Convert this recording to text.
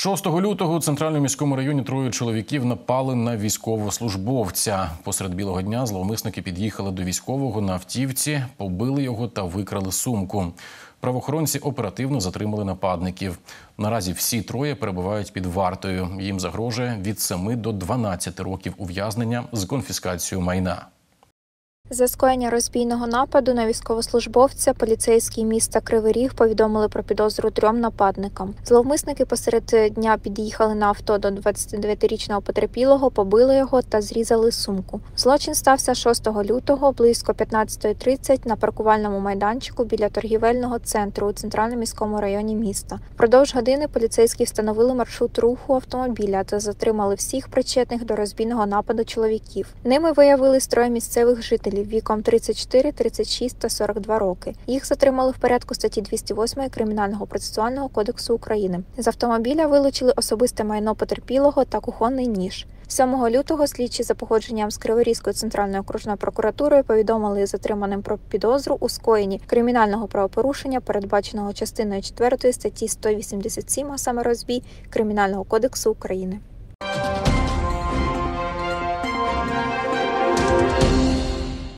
6 лютого у центральному міському районі троє чоловіків напали на військовослужбовця. Посеред білого дня зловмисники під'їхали до військового на автівці, побили його та викрали сумку. Правоохоронці оперативно затримали нападників. Наразі всі троє перебувають під вартою. Їм загрожує від 7 до 12 років ув'язнення з конфіскацією майна. За скоєння розбійного нападу на військовослужбовця поліцейські міста Кривий Ріг повідомили про підозру 3 нападникам. Зловмисники посеред дня під'їхали на авто до 29-річного потерпілого, побили його та зрізали сумку. Злочин стався 6 лютого близько 15:30 на паркувальному майданчику біля торгівельного центру у центральному міському районі міста. Впродовж години поліцейські встановили маршрут руху автомобіля та затримали всіх причетних до розбійного нападу чоловіків. Ними виявились троє місцевих жителів віком 34, 36 та 42 роки. Їх затримали в порядку статті 208 Кримінального процесуального кодексу України. З автомобіля вилучили особисте майно потерпілого та кухонний ніж. 7 лютого слідчі за погодженням з Криворізькою центральною окружною прокуратурою повідомили затриманим про підозру у скоєнні кримінального правопорушення, передбаченого частиною 4 статті 187, а саме розбій, Кримінального кодексу України.